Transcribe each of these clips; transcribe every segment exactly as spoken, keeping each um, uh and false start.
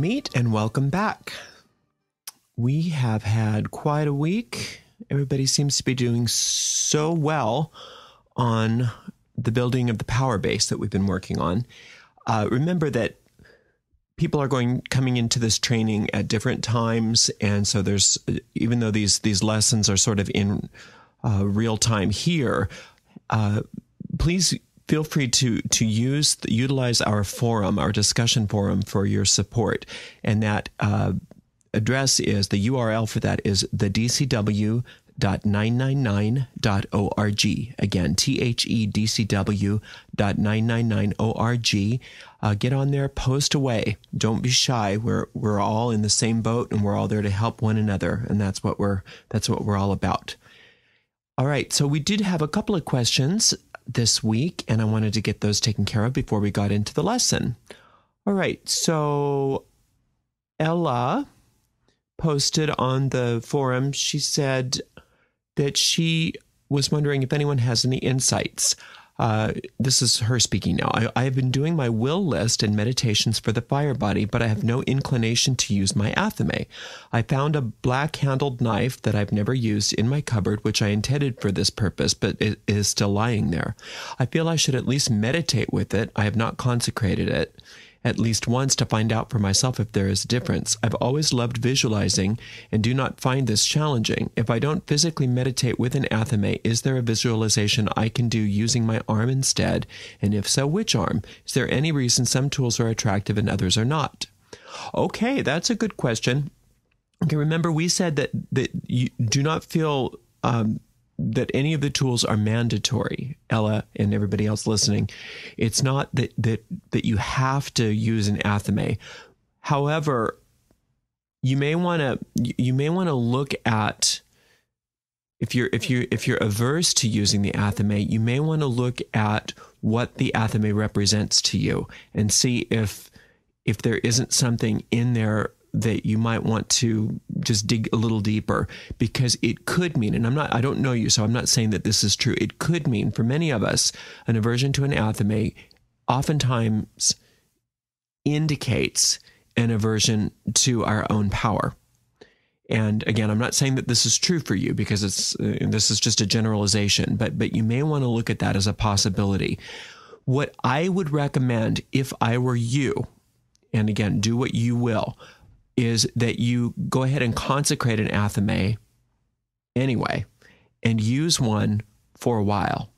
meet and welcome back. We have had quite a week. Everybody seems to be doing so well on the building of the power base that we've been working on. Uh, remember that people are going coming into this training at different times, and so there's, even though these these lessons are sort of in uh, real time here, uh, please. Feel free to to use utilize our forum, our discussion forum, for your support. And that uh, address is, the U R L for that is the D C W dot nine nine nine dot org. Again, T H E D C W dot nine nine nine dot org. Uh, get on there, post away. Don't be shy. We're we're all in the same boat, and we're all there to help one another. And that's what we're that's what we're all about. All right. So we did have a couple of questions this week, and I wanted to get those taken care of before we got into the lesson. All right, so Ella posted on the forum, she said that she was wondering if anyone has any insights. Uh, this is her speaking now. I, I have been doing my will list and meditations for the fire body, but I have no inclination to use my athame. I found a black-handled knife that I've never used in my cupboard, which I intended for this purpose, but it is still lying there. I feel I should at least meditate with it. I have not consecrated it at least once to find out for myself if there is a difference. I've always loved visualizing and do not find this challenging. If I don't physically meditate with an athame, is there a visualization I can do using my arm instead? And if so, which arm? Is there any reason some tools are attractive and others are not? Okay, that's a good question. Okay, remember we said that, that you do not feel um, that any of the tools are mandatory, Ella and everybody else listening. It's not that that that you have to use an athame. However, you may want to you may want to look at, if you're if you if you're averse to using the athame, you may want to look at what the athame represents to you and see if if there isn't something in there that you might want to just dig a little deeper, because it could mean, and I'm not, I don't know you, so I'm not saying that this is true. It could mean for many of us, an aversion to an athame oftentimes indicates an aversion to our own power. And again, I'm not saying that this is true for you, because it's, uh, this is just a generalization, but, but you may want to look at that as a possibility. What I would recommend if I were you, and again, do what you will, is that you go ahead and consecrate an athame anyway, and use one for a while,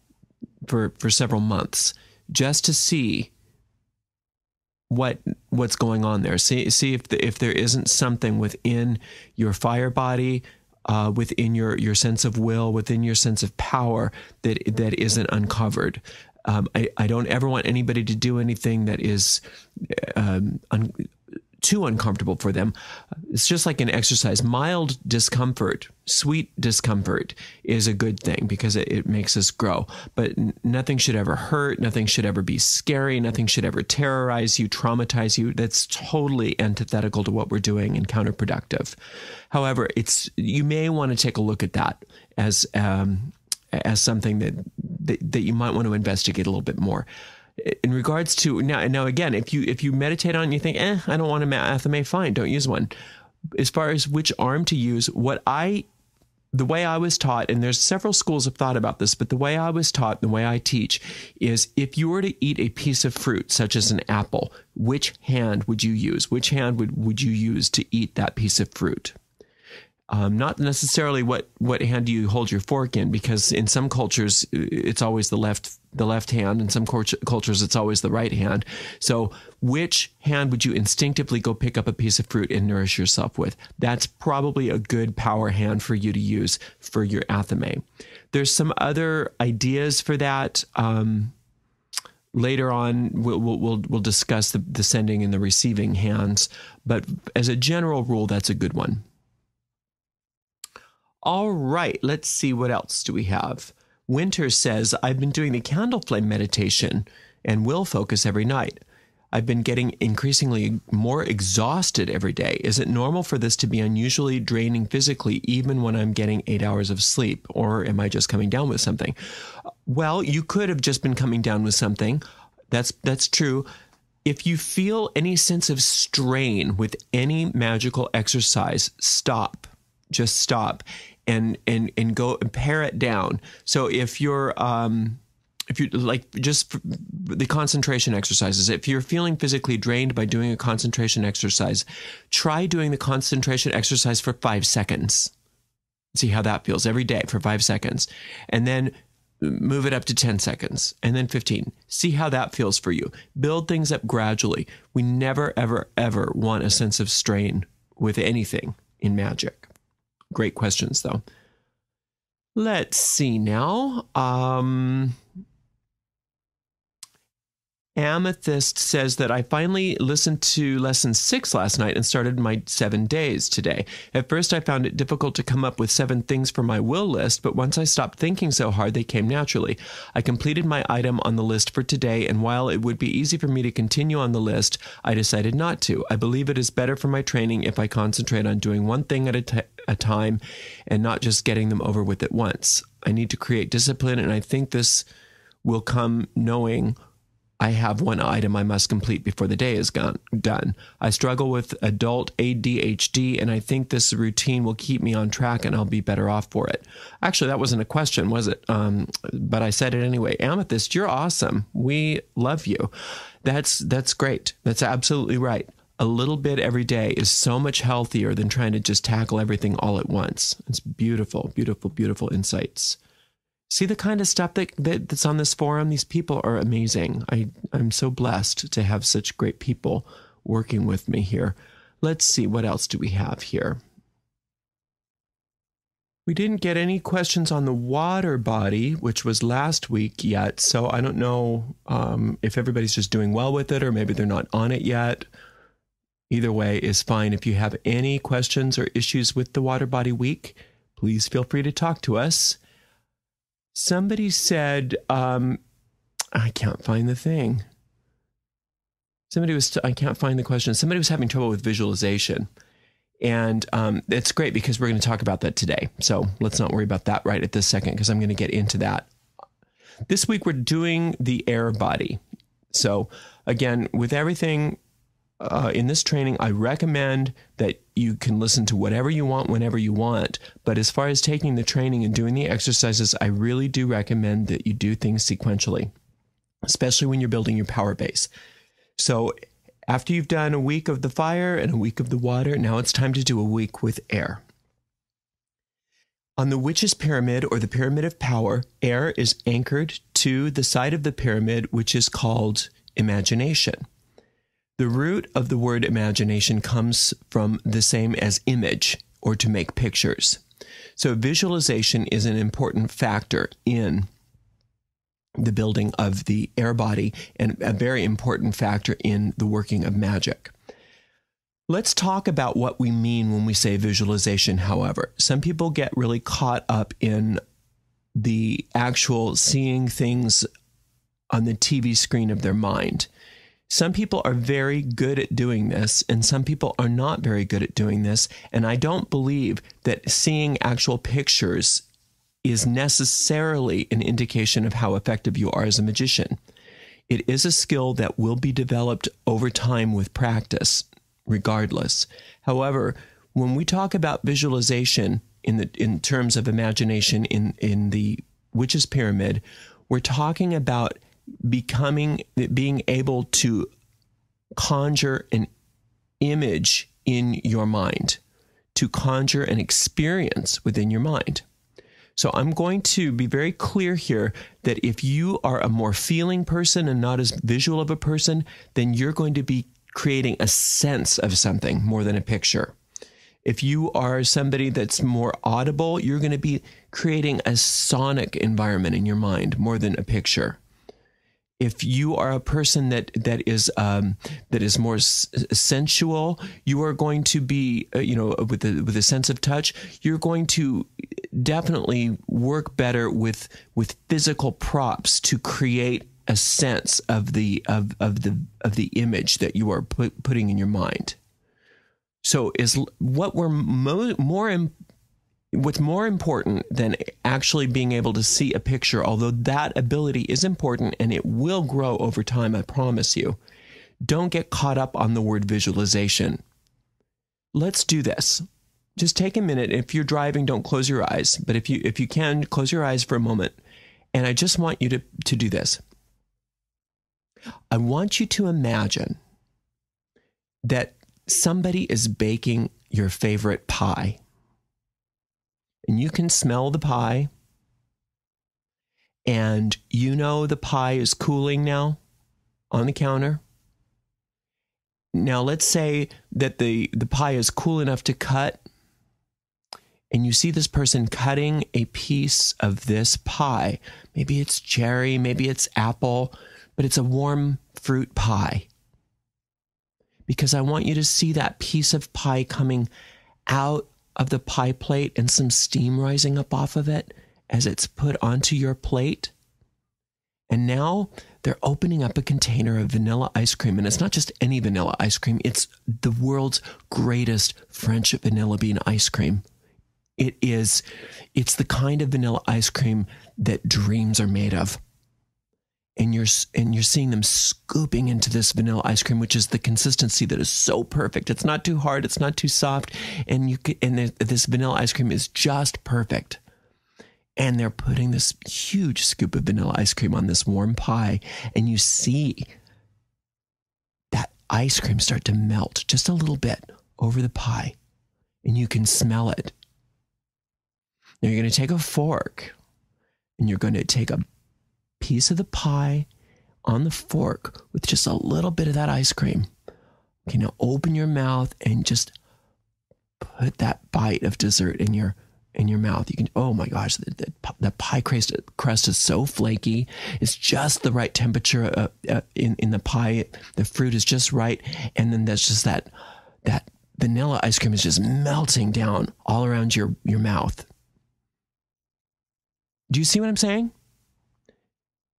for, for several months, just to see what what's going on there. See see if the, if there isn't something within your fire body, uh, within your your sense of will, within your sense of power that that isn't uncovered. Um, I I don't ever want anybody to do anything that is um, un too uncomfortable for them. It's just like an exercise. Mild discomfort, sweet discomfort is a good thing, because it, it makes us grow. But nothing should ever hurt. Nothing should ever be scary. Nothing should ever terrorize you, traumatize you. That's totally antithetical to what we're doing and counterproductive. However, it's, you may want to take a look at that as, um, as something that, that, that you might want to investigate a little bit more. In regards to now, now again, if you if you meditate on it and you think, eh, I don't want an athame, fine, don't use one. As far as which arm to use, what I, the way I was taught, and there's several schools of thought about this, but the way I was taught, the way I teach, is if you were to eat a piece of fruit, such as an apple, which hand would you use? Which hand would would you use to eat that piece of fruit? Um, not necessarily what, what hand do you hold your fork in, because in some cultures it's always the left the left hand, in some cultures it's always the right hand. So which hand would you instinctively go pick up a piece of fruit and nourish yourself with? That's probably a good power hand for you to use for your athame. There's some other ideas for that. Um, Later on, we'll, we'll, we'll discuss the, the sending and the receiving hands, but as a general rule, that's a good one. All right, let's see, what else do we have? Winter says, I've been doing the candle flame meditation and will focus every night. I've been getting increasingly more exhausted every day. Is it normal for this to be unusually draining physically, even when I'm getting eight hours of sleep? Or am I just coming down with something? Well, you could have just been coming down with something. That's, that's true. If you feel any sense of strain with any magical exercise, stop. Just stop and and and go and pare it down. So if you're um if you like just the concentration exercises, if you're feeling physically drained by doing a concentration exercise, try doing the concentration exercise for five seconds. See how that feels every day for five seconds. And then move it up to ten seconds and then fifteen. See how that feels for you. Build things up gradually. We never, ever, ever want a sense of strain with anything in magic. Great questions, though. Let's see now. Um, Amethyst says that I finally listened to lesson six last night and started my seven days today. At first, I found it difficult to come up with seven things for my will list, but once I stopped thinking so hard, they came naturally. I completed my item on the list for today, and while it would be easy for me to continue on the list, I decided not to. I believe it is better for my training if I concentrate on doing one thing at a time. a time and not just getting them over with at once. I need to create discipline, and I think this will come knowing I have one item I must complete before the day is gone, done. I struggle with adult A D H D, and I think this routine will keep me on track and I'll be better off for it. Actually, that wasn't a question, was it? Um, but I said it anyway. Amethyst, you're awesome. We love you. That's, that's great. That's absolutely right. A little bit every day is so much healthier than trying to just tackle everything all at once. It's beautiful, beautiful, beautiful insights. See the kind of stuff that, that that's on this forum? These people are amazing. I, I'm so blessed to have such great people working with me here. Let's see, what else do we have here? We didn't get any questions on the water body, which was last week yet, so I don't know um, if everybody's just doing well with it or maybe they're not on it yet. Either way is fine. If you have any questions or issues with the water body week, please feel free to talk to us. Somebody said, um, I can't find the thing. Somebody was, I can't find the question. Somebody was having trouble with visualization. And um, it's great because we're going to talk about that today. So let's not worry about that right at this second because I'm going to get into that. This week we're doing the air body. So again, with everything... Uh, in this training, I recommend that you can listen to whatever you want, whenever you want. But as far as taking the training and doing the exercises, I really do recommend that you do things sequentially, especially when you're building your power base. So after you've done a week of the fire and a week of the water, now it's time to do a week with air. On the Witch's Pyramid, or the Pyramid of Power, air is anchored to the side of the pyramid, which is called imagination. The root of the word imagination comes from the same as image, or to make pictures. So visualization is an important factor in the building of the air body and a very important factor in the working of magic. Let's talk about what we mean when we say visualization, however. Some people get really caught up in the actual seeing things on the T V screen of their mind. Some people are very good at doing this, and some people are not very good at doing this. And I don't believe that seeing actual pictures is necessarily an indication of how effective you are as a magician. It is a skill that will be developed over time with practice, regardless. However, when we talk about visualization in the in terms of imagination in, in the Witch's Pyramid, we're talking about becoming, being able to conjure an image in your mind, to conjure an experience within your mind. So I'm going to be very clear here that if you are a more feeling person and not as visual of a person, then you're going to be creating a sense of something more than a picture. If you are somebody that's more audible, you're going to be creating a sonic environment in your mind more than a picture. If you are a person that that is um, that is more s sensual, you are going to be, uh, you know, with a, with a sense of touch, you're going to definitely work better with with physical props to create a sense of the of of the of the image that you are put, putting in your mind. So is what we're mo more important. What's more important than actually being able to see a picture, although that ability is important and it will grow over time, I promise you, don't get caught up on the word visualization. Let's do this. Just take a minute. If you're driving, don't close your eyes. But if you if you can, close your eyes for a moment. And I just want you to, to do this. I want you to imagine that somebody is baking your favorite pie. And you can smell the pie. And you know the pie is cooling now on the counter. Now, let's say that the, the pie is cool enough to cut. And you see this person cutting a piece of this pie. Maybe it's cherry, maybe it's apple, but it's a warm fruit pie. Because I want you to see that piece of pie coming out of the pie plate and some steam rising up off of it as it's put onto your plate. And now they're opening up a container of vanilla ice cream. And it's not just any vanilla ice cream. It's the world's greatest French vanilla bean ice cream. It is, it's the kind of vanilla ice cream that dreams are made of. And you're, and you're seeing them scooping into this vanilla ice cream, which is the consistency that is so perfect. It's not too hard. It's not too soft. And you can, and this vanilla ice cream is just perfect. And they're putting this huge scoop of vanilla ice cream on this warm pie. And you see that ice cream start to melt just a little bit over the pie. And you can smell it. Now you're going to take a fork and you're going to take a piece of the pie on the fork with just a little bit of that ice cream. Okay, now open your mouth and just put that bite of dessert in your in your mouth. You can, oh my gosh, the, the, the pie crust, crust is so flaky. It's just the right temperature uh, uh, in, in the pie. The fruit is just right. And then there's just that, that vanilla ice cream is just melting down all around your, your mouth. Do you see what I'm saying?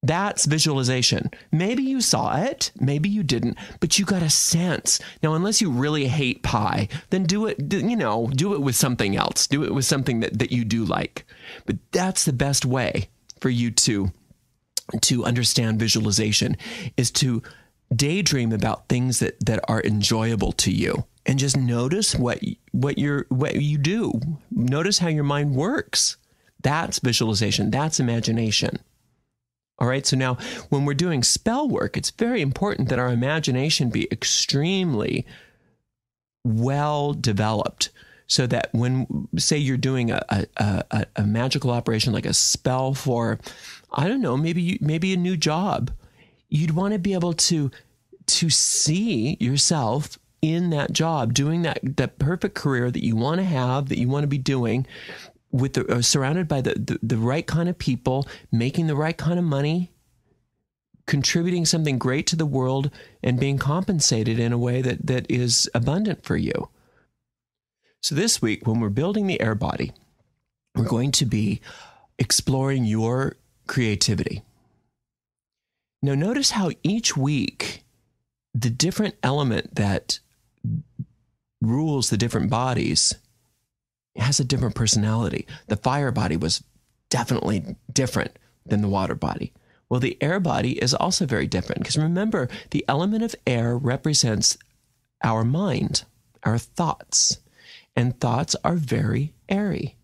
That's visualization. Maybe you saw it, maybe you didn't, but you got a sense. Now, unless you really hate pie, then do it, you know, do it with something else. Do it with something that, that you do like. But that's the best way for you to, to understand visualization, is to daydream about things that, that are enjoyable to you. And just notice what, what, you're, what you do. Notice how your mind works. That's visualization. That's imagination. All right. So now when we're doing spell work, it's very important that our imagination be extremely well developed so that when, say, you're doing a, a, a, a magical operation like a spell for, I don't know, maybe you, maybe a new job, you'd want to be able to to see yourself in that job, doing that, that perfect career that you want to have, that you want to be doing, with the, or surrounded by the, the, the right kind of people, making the right kind of money, contributing something great to the world, and being compensated in a way that, that is abundant for you. So this week, when we're building the air body, we're going to be exploring your creativity. Now, notice how each week, the different element that rules the different bodies has a different personality. The fire body was definitely different than the water body. Well, the air body is also very different, because remember, the element of air represents our mind, our thoughts, and thoughts are very airy.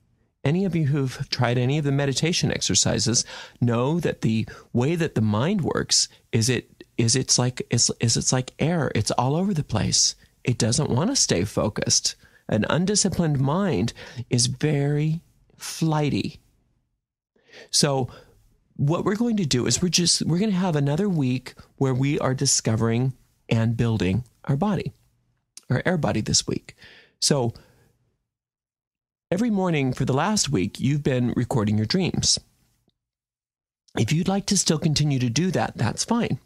Any of you who've tried any of the meditation exercises know that the way that the mind works is it is it's like is, is it's like air. It's all over the place. It doesn't want to stay focused. An undisciplined mind is very flighty. So what we're going to do is we're just, we're going to have another week where we are discovering and building our body, our air body this week. So every morning for the last week, you've been recording your dreams. If you'd like to still continue to do that, that's fine.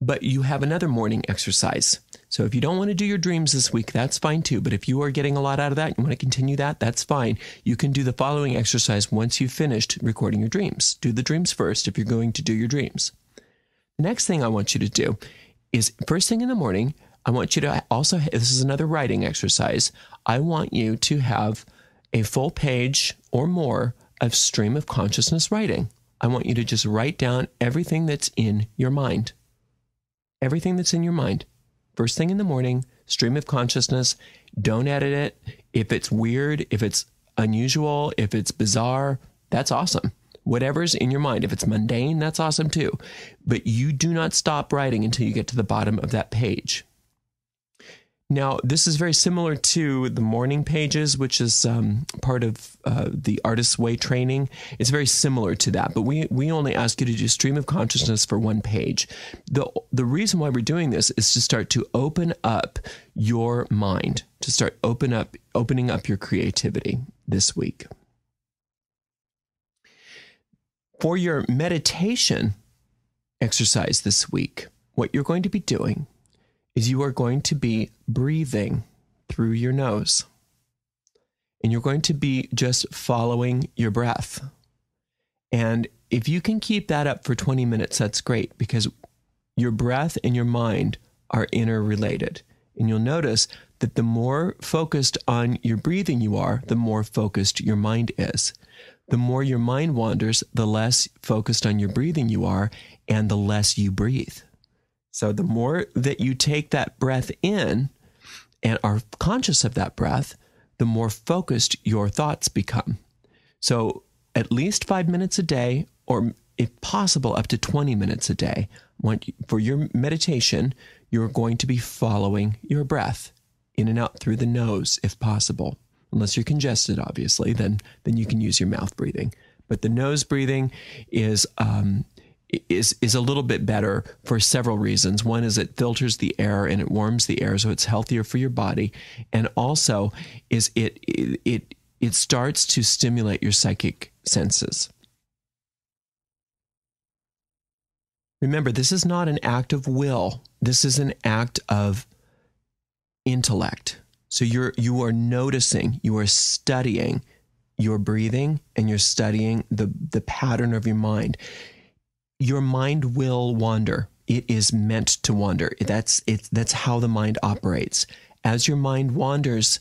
But you have another morning exercise. So if you don't want to do your dreams this week, that's fine too. But if you are getting a lot out of that, you want to continue that, that's fine. You can do the following exercise once you've finished recording your dreams. Do the dreams first if you're going to do your dreams. The next thing I want you to do is, first thing in the morning, I want you to also, this is another writing exercise, I want you to have a full page or more of stream of consciousness writing. I want you to just write down everything that's in your mind. Everything that's in your mind. first thing in the morning, stream of consciousness. Don't edit it. If it's weird, if it's unusual, if it's bizarre, that's awesome. Whatever's in your mind. If it's mundane, that's awesome too. But you do not stop writing until you get to the bottom of that page. Now, this is very similar to the morning pages, which is um, part of uh, the Artist's Way training. It's very similar to that, but we, we only ask you to do stream of consciousness for one page. The, the reason why we're doing this is to start to open up your mind, to start open up, opening up your creativity this week. For your meditation exercise this week, what you're going to be doing is you are going to be breathing through your nose. And you're going to be just following your breath. And if you can keep that up for twenty minutes, that's great, because your breath and your mind are interrelated. And you'll notice that the more focused on your breathing you are, the more focused your mind is. The more your mind wanders, the less focused on your breathing you are, and the less you breathe. So the more that you take that breath in and are conscious of that breath, the more focused your thoughts become. So at least five minutes a day, or if possible, up to twenty minutes a day. For your meditation, you're going to be following your breath in and out through the nose, if possible. Unless you're congested, obviously, then, then you can use your mouth breathing. But the nose breathing is... Um, Is, is a little bit better for several reasons. One is it filters the air and it warms the air, so it's healthier for your body. And also is it it it, it starts to stimulate your psychic senses. Remember, this is not an act of will. This is an act of intellect. So you're you are noticing, you are studying your breathing, and you're studying the the pattern of your mind. Your mind will wander. It is meant to wander. That's it. That's how the mind operates. As your mind wanders,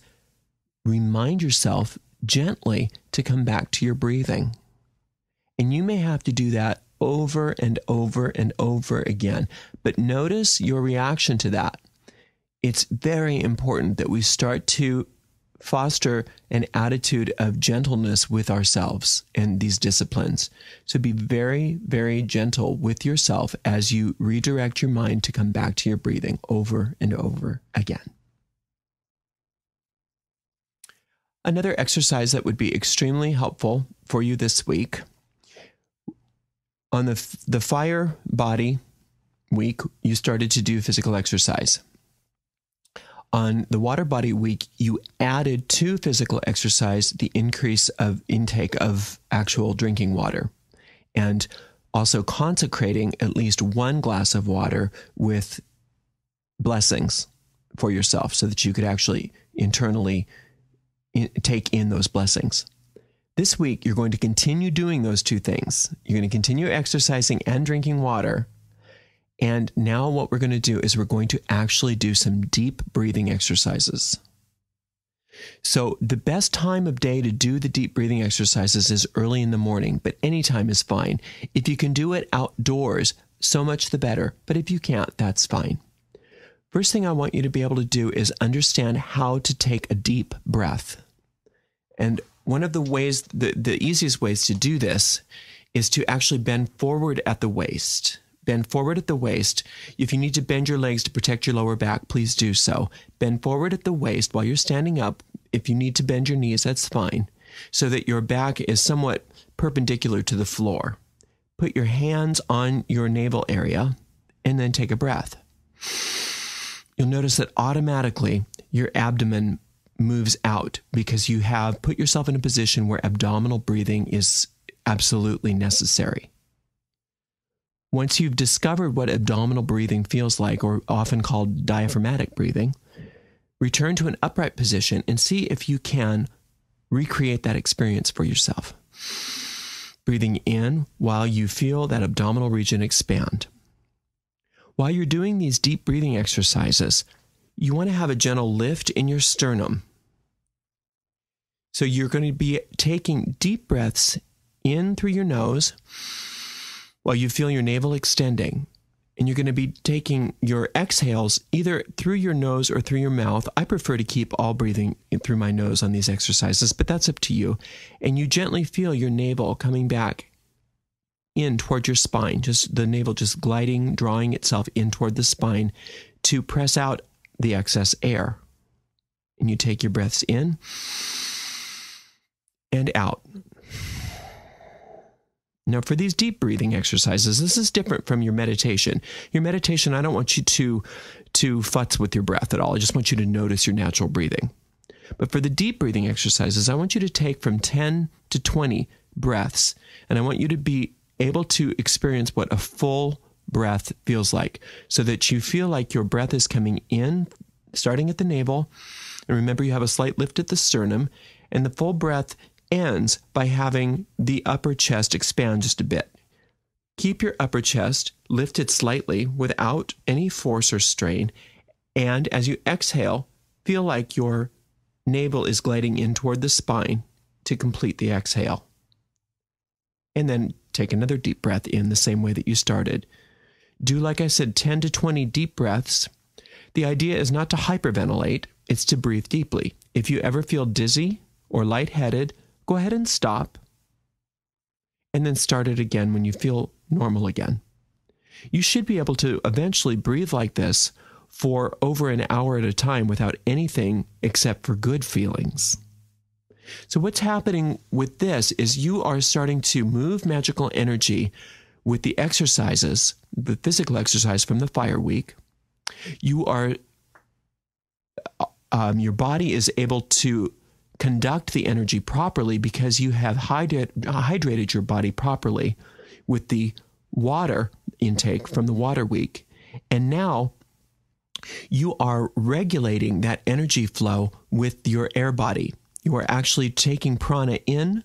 remind yourself gently to come back to your breathing. And you may have to do that over and over and over again. But notice your reaction to that. It's very important that we start to foster an attitude of gentleness with ourselves and these disciplines. So be very, very gentle with yourself as you redirect your mind to come back to your breathing over and over again. Another exercise that would be extremely helpful for you this week, on the, the fire body week, you started to do physical exercise. On the water body week, you added to physical exercise the increase of intake of actual drinking water, and also consecrating at least one glass of water with blessings for yourself so that you could actually internally in- take in those blessings. This week, you're going to continue doing those two things. You're going to continue exercising and drinking water. And now what we're going to do is we're going to actually do some deep breathing exercises. So the best time of day to do the deep breathing exercises is early in the morning, but any time is fine. If you can do it outdoors, so much the better. But if you can't, that's fine. First thing I want you to be able to do is understand how to take a deep breath. And one of the ways, the, the easiest ways to do this is to actually bend forward at the waist. Bend forward at the waist. If you need to bend your legs to protect your lower back, please do so. Bend forward at the waist while you're standing up. If you need to bend your knees, that's fine, so that your back is somewhat perpendicular to the floor. Put your hands on your navel area and then take a breath. You'll notice that automatically your abdomen moves out because you have put yourself in a position where abdominal breathing is absolutely necessary. Once you've discovered what abdominal breathing feels like, or often called diaphragmatic breathing, return to an upright position and see if you can recreate that experience for yourself. Breathing in while you feel that abdominal region expand. While you're doing these deep breathing exercises, you want to have a gentle lift in your sternum. So you're going to be taking deep breaths in through your nose, while you feel your navel extending, and you're going to be taking your exhales either through your nose or through your mouth. I prefer to keep all breathing through my nose on these exercises, but that's up to you. And you gently feel your navel coming back in toward your spine, just the navel just gliding, drawing itself in toward the spine to press out the excess air. And you take your breaths in and out. Now, for these deep breathing exercises, this is different from your meditation. Your meditation, I don't want you to, to futz with your breath at all. I just want you to notice your natural breathing. But for the deep breathing exercises, I want you to take from ten to twenty breaths, and I want you to be able to experience what a full breath feels like, so that you feel like your breath is coming in, starting at the navel. And remember, you have a slight lift at the sternum, and the full breath ends by having the upper chest expand just a bit. Keep your upper chest lifted slightly without any force or strain, and as you exhale, feel like your navel is gliding in toward the spine to complete the exhale. And then take another deep breath in the same way that you started. Do, like I said, ten to twenty deep breaths. The idea is not to hyperventilate, it's to breathe deeply. If you ever feel dizzy or lightheaded, go ahead and stop, and then start it again when you feel normal again. You should be able to eventually breathe like this for over an hour at a time without anything except for good feelings. So what's happening with this is you are starting to move magical energy with the exercises, the physical exercise from the fire week. You are, um, your body is able to conduct the energy properly because you have hydrat- hydrated your body properly with the water intake from the water week. And now you are regulating that energy flow with your air body. You are actually taking prana in.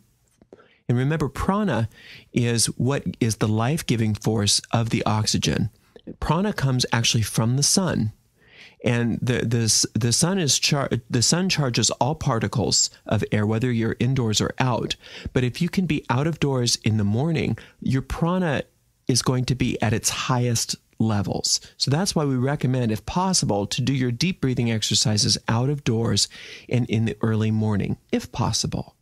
And remember, prana is what is the life-giving force of the oxygen. Prana comes actually from the sun. And the, the, the, sun is char- the sun charges all particles of air, whether you're indoors or out. But if you can be out of doors in the morning, your prana is going to be at its highest levels. So that's why we recommend, if possible, to do your deep breathing exercises out of doors and in the early morning, if possible.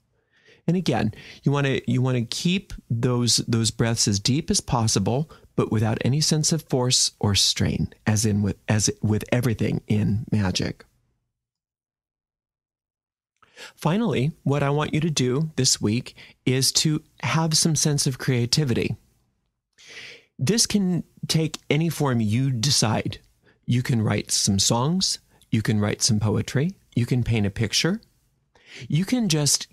And again, you want to you want to keep those those breaths as deep as possible, but without any sense of force or strain, as in with as with everything in magic. Finally, what I want you to do this week is to have some sense of creativity. This can take any form you decide. You can write some songs, you can write some poetry, you can paint a picture, you can just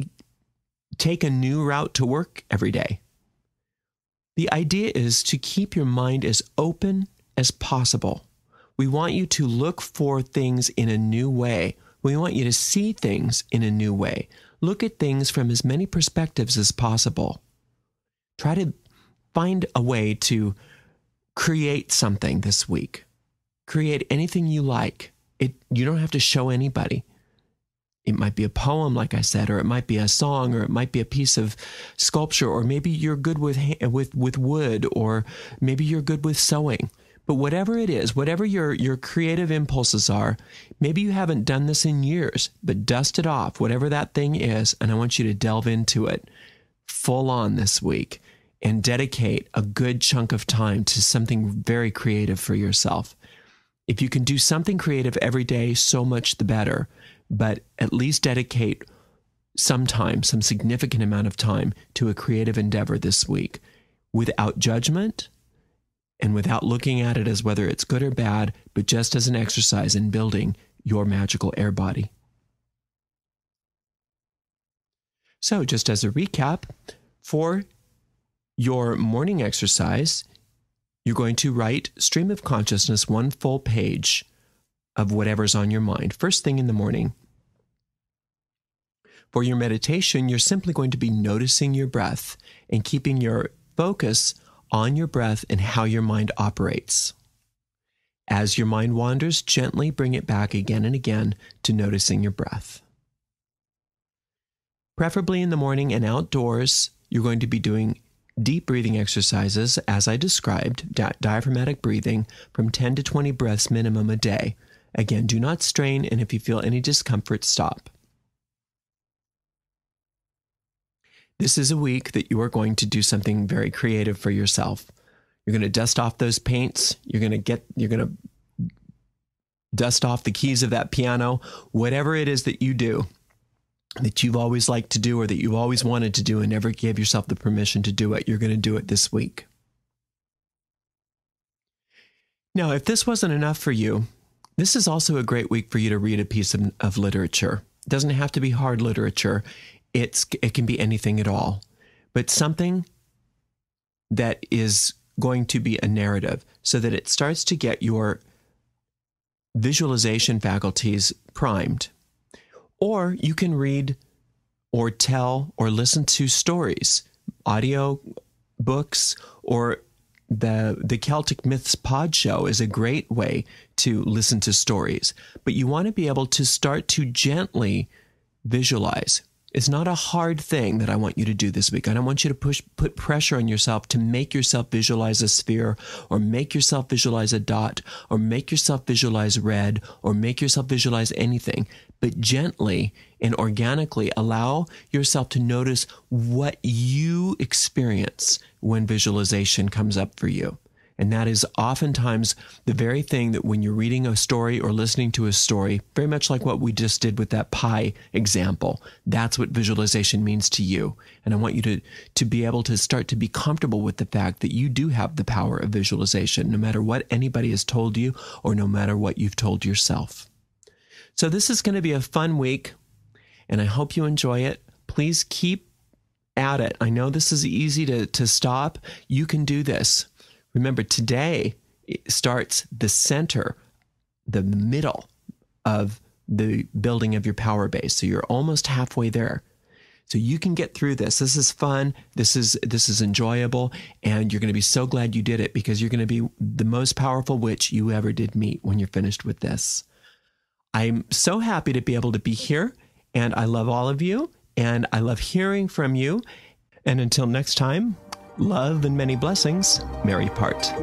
take a new route to work every day. The idea is to keep your mind as open as possible. We want you to look for things in a new way. We want you to see things in a new way. Look at things from as many perspectives as possible. Try to find a way to create something this week. Create anything you like. It, you don't have to show anybody. It might be a poem, like I said, or it might be a song, or it might be a piece of sculpture, or maybe you're good with with with wood, or maybe you're good with sewing. But whatever it is, whatever your, your creative impulses are, maybe you haven't done this in years, but dust it off, whatever that thing is, and I want you to delve into it full on this week. And dedicate a good chunk of time to something very creative for yourself. If you can do something creative every day, so much the better. But at least dedicate some time, some significant amount of time to a creative endeavor this week without judgment and without looking at it as whether it's good or bad, but just as an exercise in building your magical air body. So just as a recap, for your morning exercise, you're going to write stream of consciousness, one full page of whatever's on your mind, first thing in the morning. For your meditation, you're simply going to be noticing your breath and keeping your focus on your breath and how your mind operates. As your mind wanders, gently bring it back again and again to noticing your breath. Preferably in the morning and outdoors, you're going to be doing Deep breathing exercises, as I described, di- diaphragmatic breathing from ten to twenty breaths minimum a day. Again, do not strain, and if you feel any discomfort, stop. This is a week that you are going to do something very creative for yourself. You're going to dust off those paints. You're going to get, you're going to dust off the keys of that piano, whatever it is that you do that you've always liked to do or that you've always wanted to do and never gave yourself the permission to do it. You're going to do it this week. Now, if this wasn't enough for you, this is also a great week for you to read a piece of, of literature. It doesn't have to be hard literature. It's, it can be anything at all, but something that is going to be a narrative so that it starts to get your visualization faculties primed. Or you can read or tell or listen to stories, audio books, or the the Celtic Myths Pod Show is a great way to listen to stories. But you want to be able to start to gently visualize. It's not a hard thing that I want you to do this week. I don't want you to push, put pressure on yourself to make yourself visualize a sphere or make yourself visualize a dot or make yourself visualize red or make yourself visualize anything. But gently and organically allow yourself to notice what you experience when visualization comes up for you. And that is oftentimes the very thing that when you're reading a story or listening to a story, very much like what we just did with that pie example, that's what visualization means to you. And I want you to, to be able to start to be comfortable with the fact that you do have the power of visualization, no matter what anybody has told you or no matter what you've told yourself. So this is going to be a fun week, and I hope you enjoy it. Please keep at it. I know this is easy to, to stop. You can do this. Remember, today starts the center, the middle of the building of your power base. So you're almost halfway there. So you can get through this. This is fun. This is this is enjoyable. And you're going to be so glad you did it because you're going to be the most powerful witch you ever did meet when you're finished with this. I'm so happy to be able to be here. And I love all of you. And I love hearing from you. And until next time, love and many blessings, Mary Part.